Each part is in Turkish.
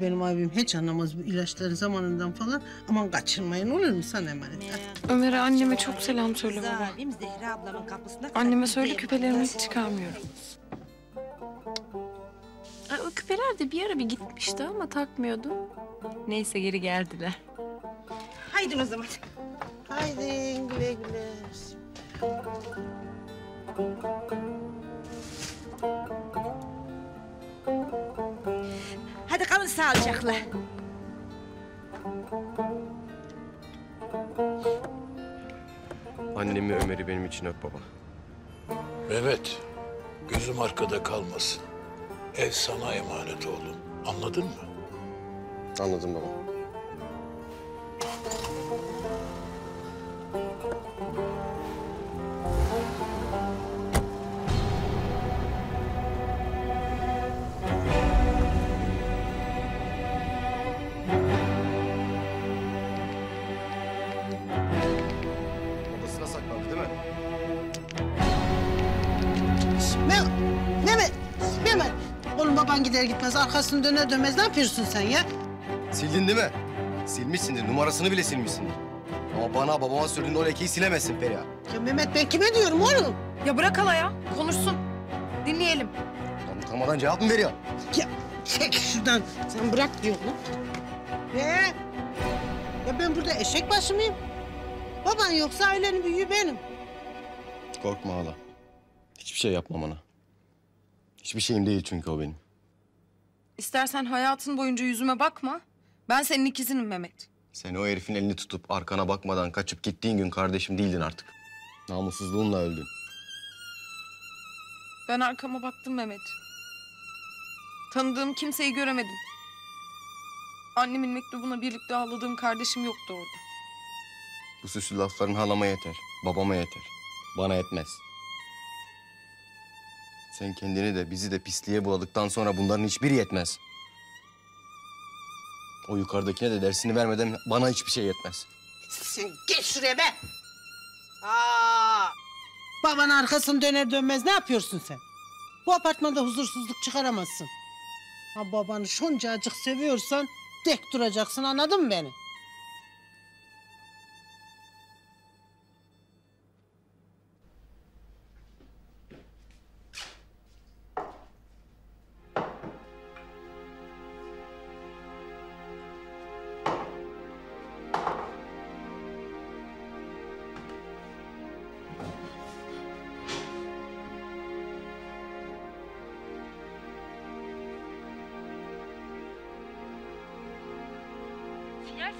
Benim abim hiç anlamaz bu ilaçların zamanından falan. Aman kaçırmayın, olur mu sana emanet? Ömer'e, anneme çok selam söyle baba. Anneme söyle küpelerimi hiç çıkarmıyorum. Ay, o küpeler de bir ara bir gitmişti ama takmıyordum. Neyse geri geldiler. Haydin o zaman. Haydin güle güle. Hadi kalın sağlıcakla. Annemi, Ömer'i benim için öp baba. Mehmet, gözüm arkada kalmasın. Ev sana emanet oğlum. Anladın mı? Anladım baba. Gider gitmez arkasını döner dönmez ne yapıyorsun sen ya? Sildin değil mi? Silmişsindir, numarasını bile silmişsindir. Ama bana babama sürdüğün o lekeyi silemezsin Feriha. Ya Mehmet, ben kime diyorum oğlum? Ya bırak hala ya, konuşsun. Dinleyelim. Utanmadan cevap mı veriyor? Ya çek şuradan, sen bırak diyor lan. Ya ben burada eşek başı mıyım? Baban yoksa ailenin büyüğü benim. Korkma hala, hiçbir şey yapma bana. Hiçbir şeyim değil çünkü o benim. İstersen hayatın boyunca yüzüme bakma. Ben senin ikizinim Mehmet. Sen o herifin elini tutup arkana bakmadan kaçıp gittiğin gün kardeşim değildin artık. Namussuzluğunla öldün. Ben arkama baktım Mehmet. Tanıdığım kimseyi göremedim. Annemin mektubuna birlikte ağladığım kardeşim yoktu orada. Bu süslü lafların halama yeter, babama yeter. Bana yetmez. Sen kendini de bizi de pisliğe buladıktan sonra bunların hiçbiri yetmez. O yukarıdakine de dersini vermeden bana hiçbir şey yetmez. Sen geç şuraya be! Aa! Baban arkasını döner dönmez ne yapıyorsun sen? Bu apartmanda huzursuzluk çıkaramazsın. Ha babanı şoncacık seviyorsan dek duracaksın, anladın mı beni?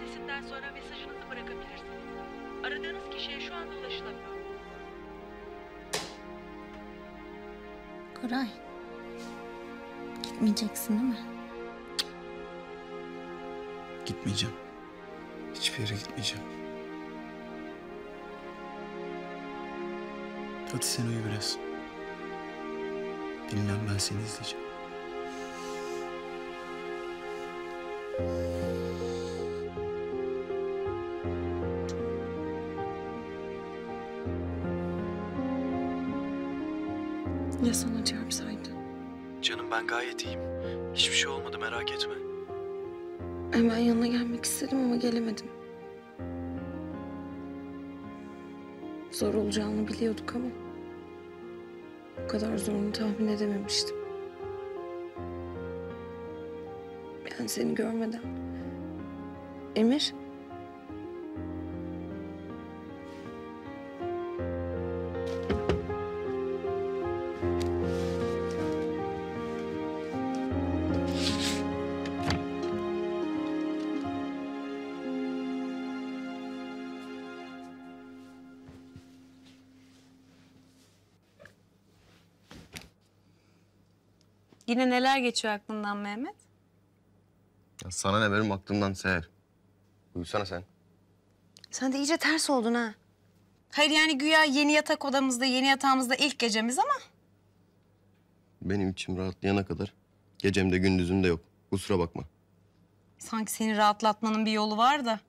Sesinden sonra mesajınızı bırakabilirsiniz. Aradığınız kişiye şu anda ulaşılamıyor. Koray, gitmeyeceksin değil mi? Gitmeyeceğim. Hiçbir yere gitmeyeceğim. Hadi sen uyu biraz. Dinlen, ben seni izleyeceğim. Ya sana çarpsaydın? Canım ben gayet iyiyim. Hiçbir şey olmadı, merak etme. Hemen yanına gelmek istedim ama gelemedim. Zor olacağını biliyorduk ama bu kadar zorunu tahmin edememiştim. Yani seni görmeden. Emir? Yine neler geçiyor aklından Mehmet? Ya sana ne benim aklımdan Seher? Uyusana sen. Sen de iyice ters oldun ha. Hayır yani güya yeni yatak odamızda, yeni yatağımızda ilk gecemiz ama. Benim içim rahatlayana kadar gecemde gündüzümde yok. Kusura bakma. Sanki seni rahatlatmanın bir yolu var da.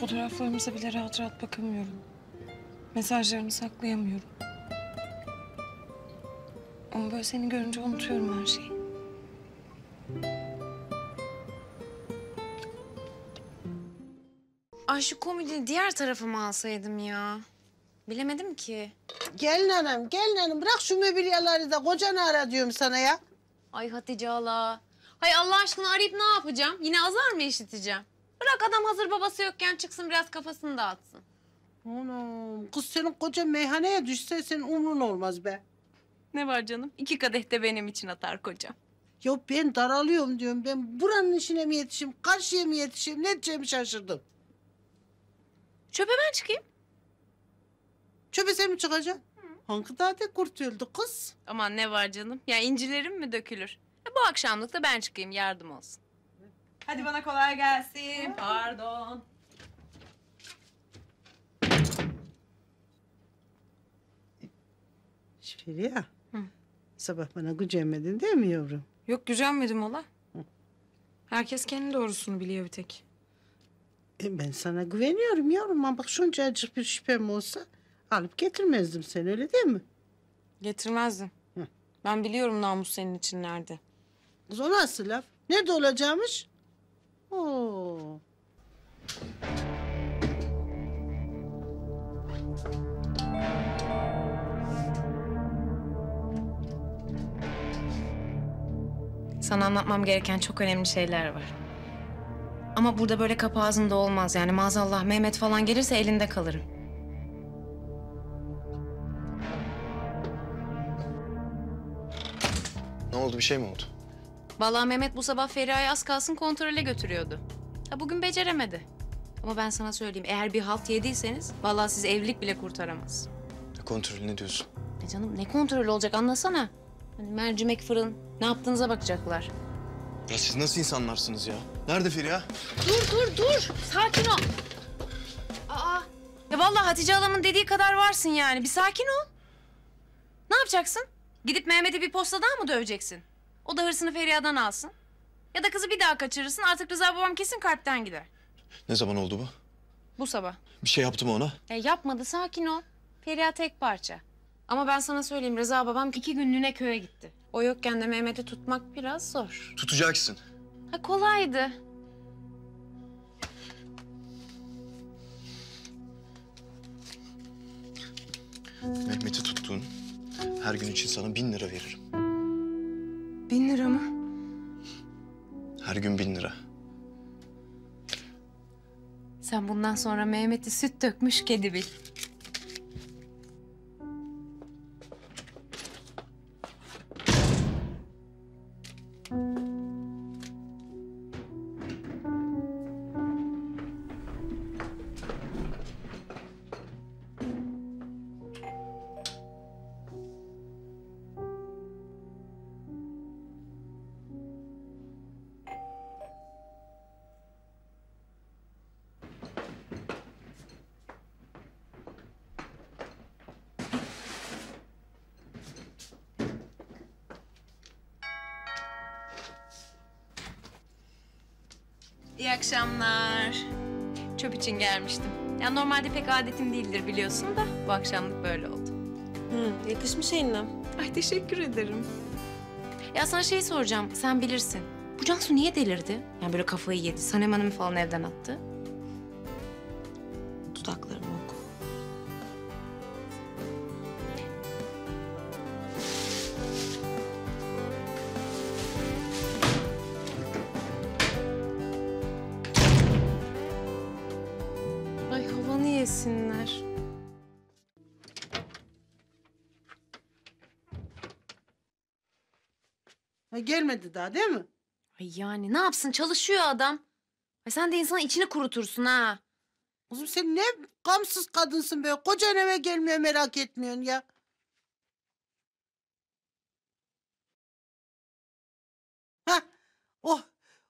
Fotoğraflarımıza bile rahat rahat bakamıyorum. Mesajlarını saklayamıyorum. Ama böyle seni görünce unutuyorum her şeyi. Ay şu komedi diğer tarafıma alsaydım ya. Bilemedim ki. Gelin hanım bırak şu mobilyaları da kocanı ara diyorum sana ya. Ay Hatice hala. Hay Allah aşkına arayıp ne yapacağım? Yine azar mı işiteceğim? Bırak adam hazır babası yokken çıksın biraz kafasını dağıtsın. Anam kız senin koca meyhaneye düşse senin umrun olmaz be. Ne var canım? 2 kadeh de benim için atar kocam. Ya ben daralıyorum diyorum. Ben buranın işine mi yetişeyim, karşıya mı yetişeyim? Ne diyeceğimi şaşırdım. Çöpe ben çıkayım. Çöpe sen mi çıkacaksın? Hangi dağda kurt öldü kız? Aman ne var canım? Ya incilerim mi dökülür? Bu akşamlık da ben çıkayım, yardım olsun. Hadi bana kolay gelsin. Pardon. Feriha, sabah bana gücenmedin değil mi yavrum? Yok gücenmedim ola. Herkes kendi doğrusunu biliyor bir tek. Ben sana güveniyorum yavrum ama bak şuncacık bir şüphem olsa alıp getirmezdim seni öyle değil mi? Getirmezdim. Hı. Ben biliyorum namus senin için nerede. O nasıl laf? Nerede olacağımış? Oo. Sana anlatmam gereken çok önemli şeyler var. Ama burada böyle kapı ağzında olmaz yani maazallah Mehmet falan gelirse elinde kalırım. Ne oldu, bir şey mi oldu? Vallahi Mehmet bu sabah Feriha'yı az kalsın kontrole götürüyordu. Ha bugün beceremedi. Ama ben sana söyleyeyim eğer bir halt yediyseniz vallahi sizi evlilik bile kurtaramaz. Ne kontrolü ne diyorsun? E canım ne kontrolü olacak anlasana. Hani mercimek fırın ne yaptığınıza bakacaklar. Ya siz nasıl insanlarsınız ya? Nerede Feriha? Dur. Sakin ol. Aa. Ya vallahi Hatice halamın dediği kadar varsın yani. Bir sakin ol. Ne yapacaksın? Gidip Mehmet'i bir postadan mı döveceksin? O da hırsını Feriha'dan alsın. Ya da kızı bir daha kaçırırsın. Artık Rıza babam kesin kalpten gider. Ne zaman oldu bu? Bu sabah. Bir şey yaptı mı ona? Ya yapmadı. Sakin ol. Feriha tek parça. Ama ben sana söyleyeyim Rıza babam 2 günlüğüne köye gitti. O yokken de Mehmet'i tutmak biraz zor. Tutacaksın. Ha kolaydı. Mehmet'i tuttuğun her gün için sana 1000 lira veririm. 1000 lira mı? Her gün 1000 lira. Sen bundan sonra Mehmet'i süt dökmüş kedi bil. İyi akşamlar. Çöp için gelmiştim. Ya normalde pek adetim değildir biliyorsun da bu akşamlık böyle oldu. Yakışmış eline. Ay teşekkür ederim. Ya sana şey soracağım, sen bilirsin. Bu Cansu niye delirdi? Yani böyle kafayı yedi, Sanem Hanım'ı falan evden attı. Dudaklarımı oku. Yesinler. Ay gelmedi daha değil mi? Ay yani ne yapsın çalışıyor adam. Ay sen de insanın içini kurutursun ha. Kızım sen ne gamsız kadınsın be. Kocan eve gelmiyor merak etmiyorsun ya. Ha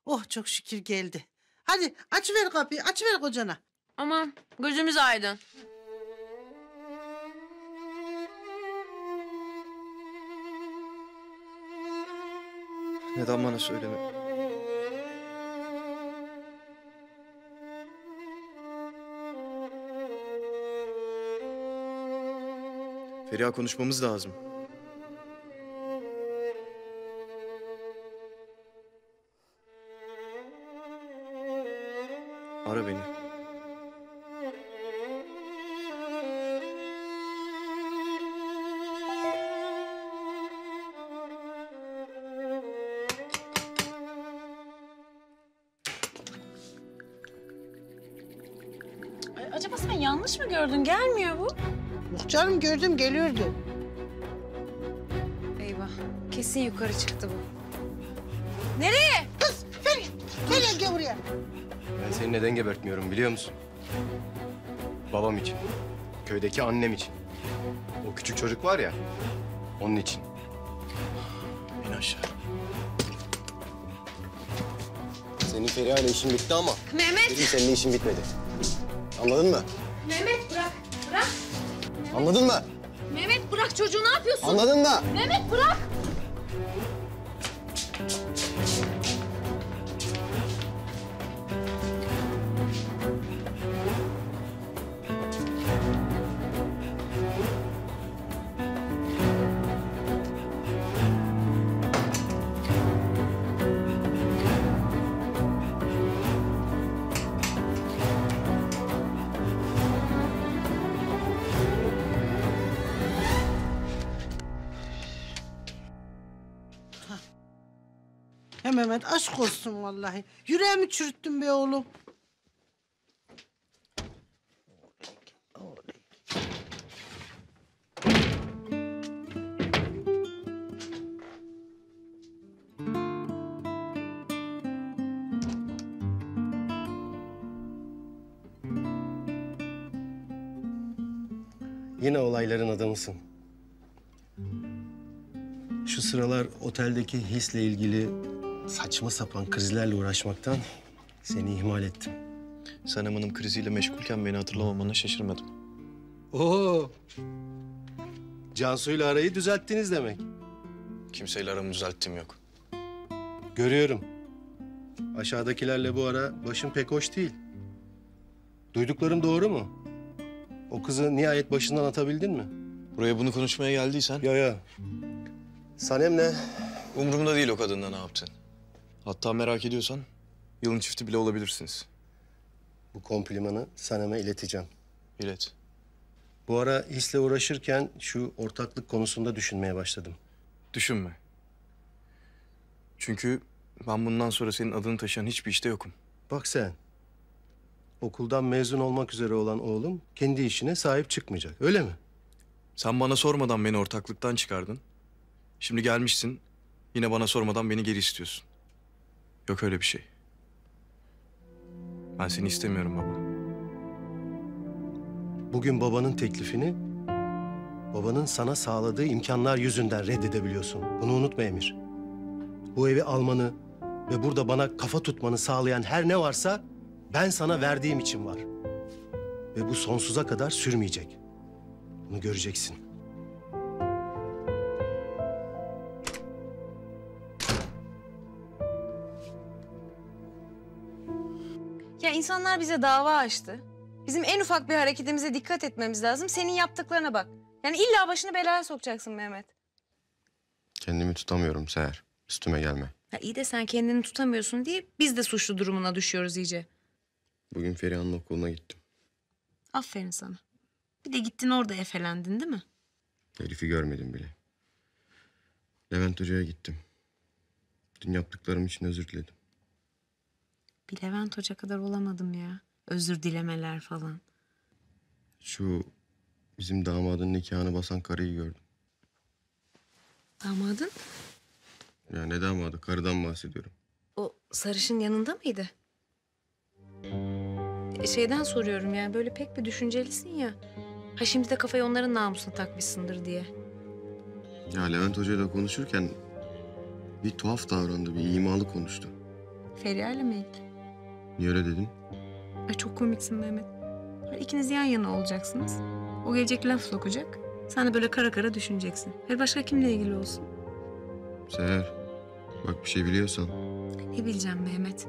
oh çok şükür geldi. Hadi açıver kapıyı açıver kocana. Aman gözümüz aydın. Neden bana söyleme? Feriha konuşmamız lazım. Ara beni. Acaba sen yanlış mı gördün? Gelmiyor bu. Yok canım, gördüm, geliyordu. Eyvah, kesin yukarı çıktı bu. Nereye? Kız, Feriha gel buraya. Ben seni neden gebertmiyorum biliyor musun? Babam için, köydeki annem için. O küçük çocuk var ya, onun için. İn aşağı. Senin Feriha ile işin bitti ama... Mehmet! Benim seninle işin bitmedi. Anladın mı? Mehmet bırak, bırak. Mehmet. Anladın mı? Mehmet bırak, çocuğu ne yapıyorsun? Anladın mı? Mehmet bırak! Mehmet aşk olsun vallahi. Yüreğimi çürüttün be oğlum. Yine olayların adamısın. Şu sıralar oteldeki hisle ilgili saçma sapan krizlerle uğraşmaktan seni ihmal ettim. Sanem Hanım kriziyle meşgulken beni hatırlamamana şaşırmadım. Oo! Cansu'yla arayı düzelttiniz demek. Kimseyle aramı düzelttiğim yok. Görüyorum. Aşağıdakilerle bu ara başın pek hoş değil. Duyduklarım doğru mu? O kızı nihayet başından atabildin mi? Buraya bunu konuşmaya geldiysen... Ya. Sanem'le... Umurumda değil o kadınla ne yaptın. Hatta merak ediyorsan yılın çifti bile olabilirsiniz. Bu komplimanı Sanem'e ileteceğim. İlet. Bu ara hisle uğraşırken şu ortaklık konusunda düşünmeye başladım. Düşünme. Çünkü ben bundan sonra senin adını taşıyan hiçbir işte yokum. Bak sen. Okuldan mezun olmak üzere olan oğlum kendi işine sahip çıkmayacak. Öyle mi? Sen bana sormadan beni ortaklıktan çıkardın. Şimdi gelmişsin. Yine bana sormadan beni geri istiyorsun. Yok öyle bir şey. Ben seni istemiyorum baba. Bugün babanın teklifini... babanın sana sağladığı imkanlar yüzünden reddedebiliyorsun. Bunu unutma Emir. Bu evi almanı ve burada bana kafa tutmanı sağlayan her ne varsa... ben sana verdiğim için var. Ve bu sonsuza kadar sürmeyecek. Bunu göreceksin. İnsanlar bize dava açtı. Bizim en ufak bir hareketimize dikkat etmemiz lazım. Senin yaptıklarına bak. Yani illa başını belaya sokacaksın Mehmet. Kendimi tutamıyorum Seher. Üstüme gelme. Ya iyi de sen kendini tutamıyorsun diye biz de suçlu durumuna düşüyoruz iyice. Bugün Feriha'nın okuluna gittim. Aferin sana. Bir de gittin orada efelendin değil mi? Elif'i görmedim bile. Levent Hoca'ya gittim. Dün yaptıklarım için özür diledim. Bir Levent Hoca kadar olamadım ya. Özür dilemeler falan. Şu bizim damadın nikahını basan karıyı gördüm. Damadın? Ya ne damadı? Karıdan bahsediyorum. O sarışın yanında mıydı? Şeyden soruyorum ya. Böyle pek bir düşüncelisin ya. Ha şimdi de kafayı onların namusuna takmışsındır diye. Ya Levent Hoca'yla konuşurken bir tuhaf davrandı. Bir imalı konuştu. Feriha'yla mı ilgili? Niye öyle dedin? Ay çok komiksin Mehmet. İkiniz yan yana olacaksınız. O gelecek laf sokacak. Sen de böyle kara kara düşüneceksin. Her başka kimle ilgili olsun? Seher, bak bir şey biliyorsan. Ne bileceğim Mehmet?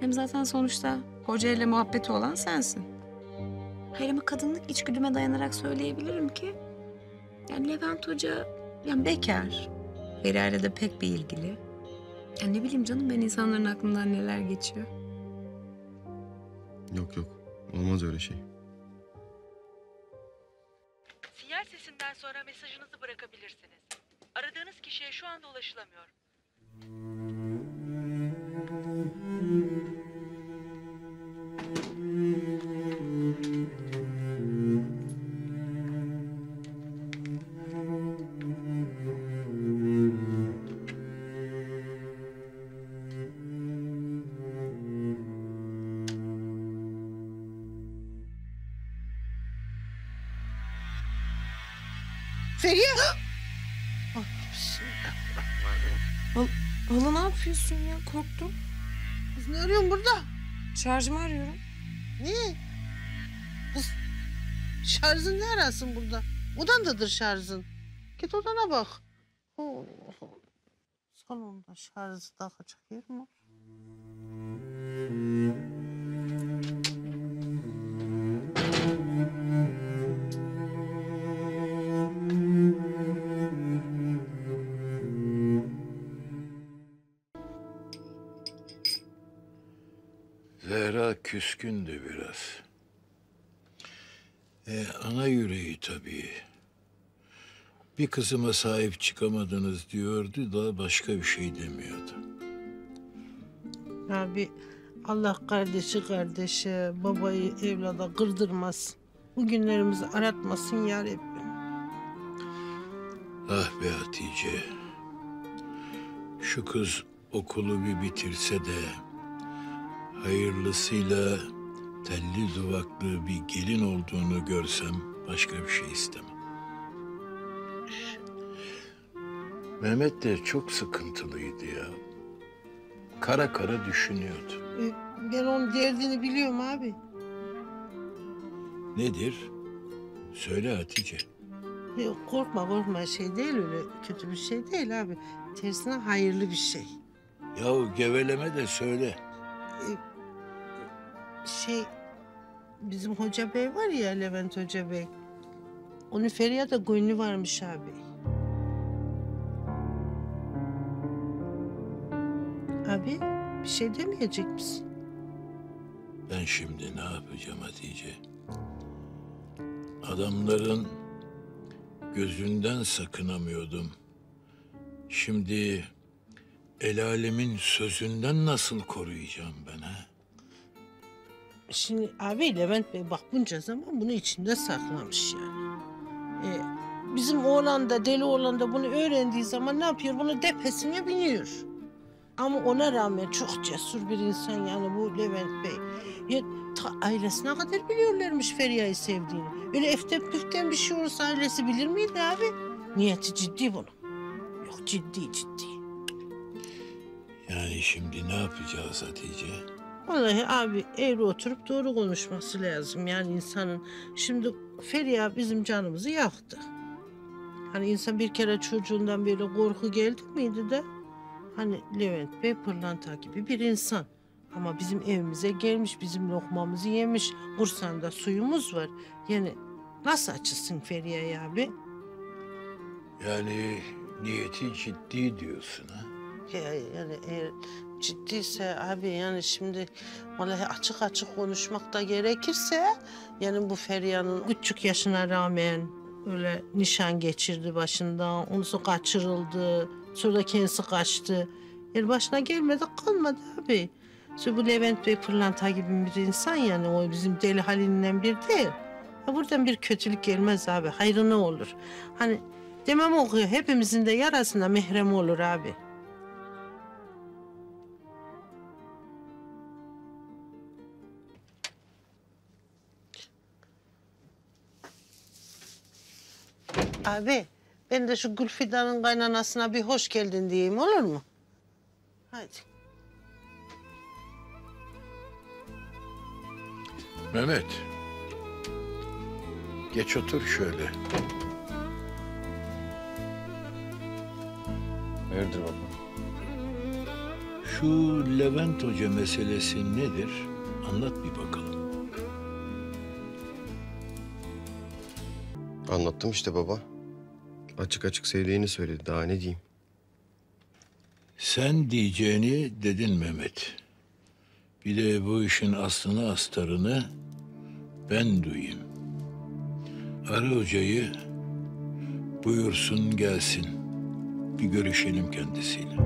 Hem zaten sonuçta hocayla muhabbeti olan sensin. Hayır ama kadınlık içgüdüme dayanarak söyleyebilirim ki... yani Levent Hoca yani bekar. Feriha'yla da pek bir ilgili. Ya ne bileyim canım ben insanların aklından neler geçiyor. Yok. Olmaz öyle şey. Sinyal sesinden sonra mesajınızı bırakabilirsiniz. Aradığınız kişiye şu anda ulaşılamıyor. Feriha! Hala ne yapıyorsun ya? Korktum. Kız ne arıyorsun burada? Şarjımı arıyorum. Niye? Kız şarjın ne arasın burada? Odandadır şarjın. Git odana bak. Salonda şarjı takacak yer mi? Zehra küskündü biraz. Ana yüreği tabii. Bir kızıma sahip çıkamadınız diyordu da başka bir şey demiyordu. Abi Allah kardeşe, babayı evlada kırdırmasın. Bu günlerimizi aratmasın ya Rabbim. Ah be Hatice. Şu kız okulu bir bitirse de hayırlısıyla telli duvaklı bir gelin olduğunu görsem başka bir şey istemem. Mehmet de çok sıkıntılıydı ya. Kara kara düşünüyordu. Ben onun derdini biliyorum abi. Nedir? Söyle Hatice. Korkma şey değil öyle. Kötü bir şey değil abi. Tersine hayırlı bir şey. Yahu geveleme de söyle. Bizim Hoca Bey var ya, Levent Hoca Bey. Onun Feriha'da gönlü varmış abi. Abi bir şey demeyecek misin? Ben şimdi ne yapacağım Hatice? Adamların gözünden sakınamıyordum. Şimdi el alemin sözünden nasıl koruyacağım ben ha? Şimdi abi Levent Bey bak bunca zaman bunu içinde saklamış yani. Bizim oğlan da deli oğlan da bunu öğrendiği zaman ne yapıyor? Bunu depesine biniyor. Ama ona rağmen çok cesur bir insan yani bu Levent Bey. Ya ta ailesine kadar biliyorlarmış Feriha'yı sevdiğini. Öyle eften püften bir şey olursa ailesi bilir miydi abi? Niyeti ciddi bunun. Yok ciddi. Yani şimdi ne yapacağız Hatice? Vallahi abi evde oturup doğru konuşması lazım yani insanın. Şimdi Feriha bizim canımızı yaktı. Hani insan bir kere çocuğundan böyle korku geldi miydi de? Hani Levent Bey pırlanta gibi bir insan. Ama bizim evimize gelmiş, bizim lokmamızı yemiş. Bursa'nda suyumuz var. Yani nasıl açılsın Feriha'yı abi? Yani niyeti ciddi diyorsun ha? Yani eğer ciddiyse abi yani şimdi vallahi açık konuşmak da gerekirse yani bu Feriha'nın 3,5 yaşına rağmen öyle nişan geçirdi başından, onu kaçırıldı, sonra kendisi kaçtı. Yani başına gelmedi kalmadı abi. Şimdi bu Levent Bey pırlanta gibi bir insan yani o bizim deli halinden bir değil. Ya buradan bir kötülük gelmez abi, hayrına olur. Hani demem okuyor, hepimizin de yarasına mehrem olur abi. Abi, ben de şu Gülfidan'ın kaynanasına bir hoş geldin diyeyim, olur mu? Hadi. Mehmet, geç otur şöyle. Hayırdır baba? Şu Levent Hoca meselesi nedir? Anlat bir bakalım. Anlattım işte baba. Açık sevdiğini söyledi. Daha ne diyeyim? Sen diyeceğini dedin Mehmet. Bir de bu işin aslını astarını ben duyayım. Ara hocayı buyursun gelsin. Bir görüşelim kendisiyle.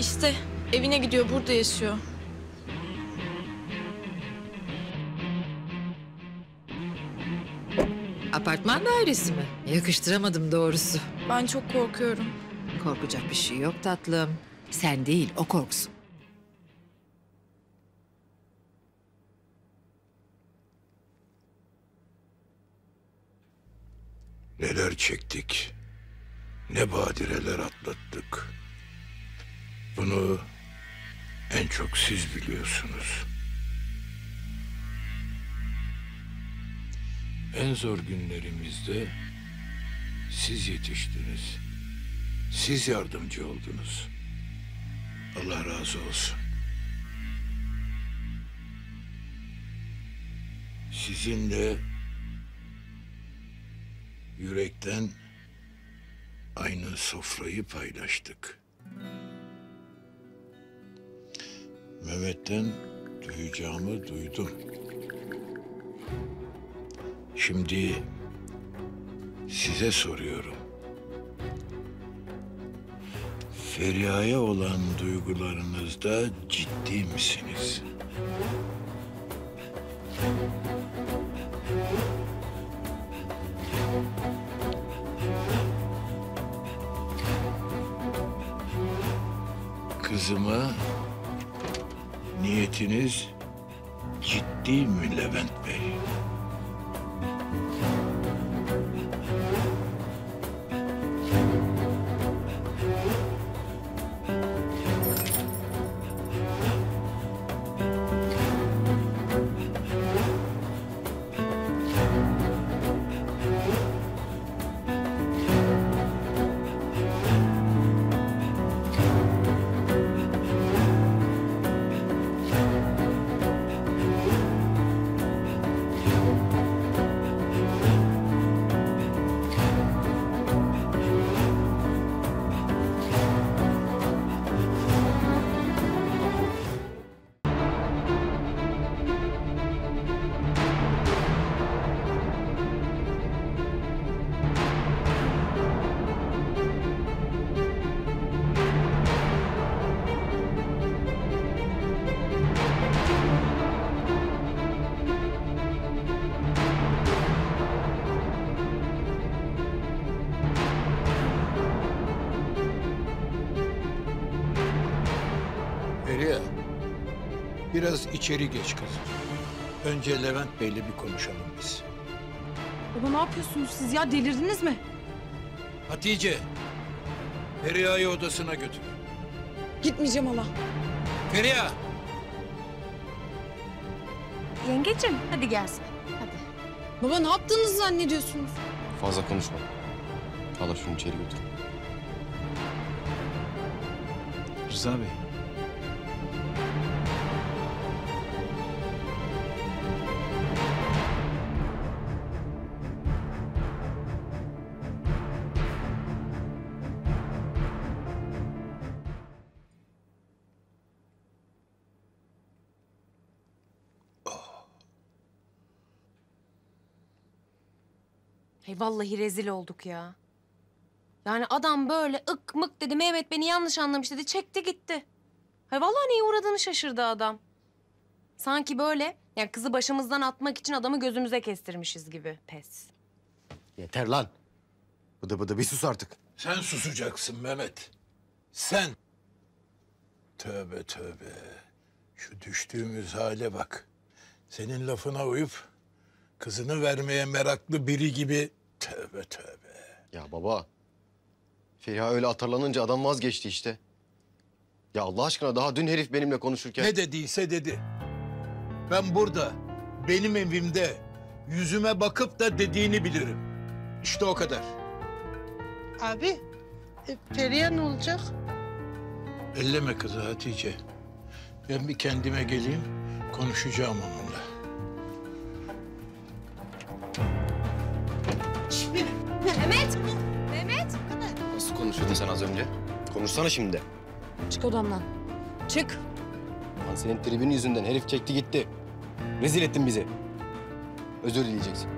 İşte evine gidiyor, burada yaşıyor. Apartman dairesi mi? Yakıştıramadım doğrusu. Ben çok korkuyorum. Korkacak bir şey yok tatlım. Sen değil, o korksun. Neler çektik, ne badireler atlattık. Bunu en çok siz biliyorsunuz. En zor günlerimizde siz yetiştiniz. Siz yardımcı oldunuz. Allah razı olsun. Sizinle yürekten aynı sofrayı paylaştık. Mehmet'ten duyacağımı duydum. Şimdi size soruyorum. Feriha'ya olan duygularınızda ciddi misiniz? Kızıma niyetiniz ciddi mi Levent Bey? Biraz içeri geç kızım. Önce Levent Bey'le bir konuşalım biz. Baba ne yapıyorsunuz siz ya? Delirdiniz mi? Hatice, Feriha'yı odasına götür. Gitmeyeceğim hala. Feriha! Yengeciğim hadi gelsin. Hadi. Baba ne yaptığınızı zannediyorsunuz? Fazla konuşma. Hala şunu içeri götür. Rıza Bey. Hey vallahi rezil olduk ya. Yani adam böyle ık mık dedi, Mehmet beni yanlış anlamış dedi, çekti gitti. Hay vallahi neye uğradığını şaşırdı adam. Sanki böyle yani kızı başımızdan atmak için adamı gözümüze kestirmişiz gibi. Pes. Yeter lan. Bıdı bıdı bir sus artık. Sen susacaksın Mehmet. Sen. Tövbe tövbe. Şu düştüğümüz hale bak. Senin lafına uyup kızını vermeye meraklı biri gibi. Tövbe tövbe. Ya baba, Feriha öyle atarlanınca adam vazgeçti işte. Ya Allah aşkına daha dün herif benimle konuşurken... Ne dediyse dedi. Ben burada, benim evimde yüzüme bakıp da dediğini bilirim. İşte o kadar. Abi, Feriha ne olacak? Elleme kızı Hatice. Ben bir kendime geleyim, konuşacağım onunla. Mehmet! Mehmet! Nasıl konuşuyordun sen az önce? Konuşsana şimdi. Çık odamdan. Çık. Lan senin tribün yüzünden herif çekti gitti. Rezil ettin bizi. Özür dileyeceksin.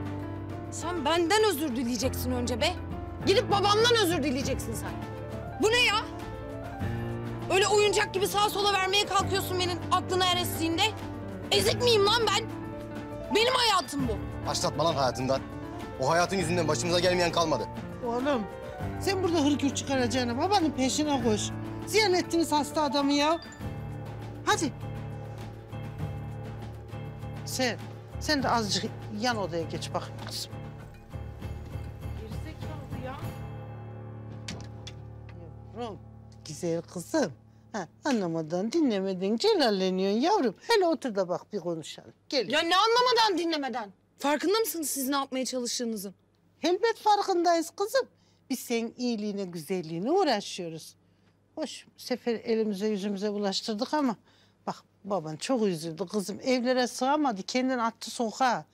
Sen benden özür dileyeceksin önce be. Gidip babamdan özür dileyeceksin sen. Bu ne ya? Öyle oyuncak gibi sağa sola vermeye kalkıyorsun benim aklına erestiğinde. Ezik miyim lan ben? Benim hayatım bu. Başlatma lan hayatından. O hayatın yüzünden başımıza gelmeyen kalmadı. Oğlum, sen burada hırgür çıkaracağına babanın peşine koş. Ziyan ettiniz hasta adamı ya. Hadi. Sen de azıcık yan odaya geç bak. Girsek yavrum, güzel kızım. Ha, anlamadan dinlemeden celalleniyorsun yavrum. Hele otur da bak bir konuşalım. Gel. Ya ne anlamadan dinlemeden? Farkında mısınız siz ne yapmaya çalıştığınızın? Elbet farkındayız kızım. Biz senin iyiliğine, güzelliğine uğraşıyoruz. Hoş sefer elimize yüzümüze bulaştırdık ama... Bak baban çok üzüldü kızım. Evlere sığamadı, kendini attı sokağa.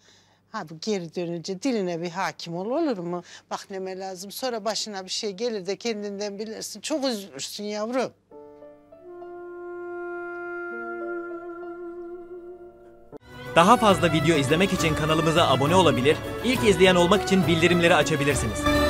Abi geri dönünce diline bir hakim ol, olur mu? Bak neme lazım, sonra başına bir şey gelir de kendinden bilirsin. Çok üzülürsün yavrum. Daha fazla video izlemek için kanalımıza abone olabilir, ilk izleyen olmak için bildirimleri açabilirsiniz.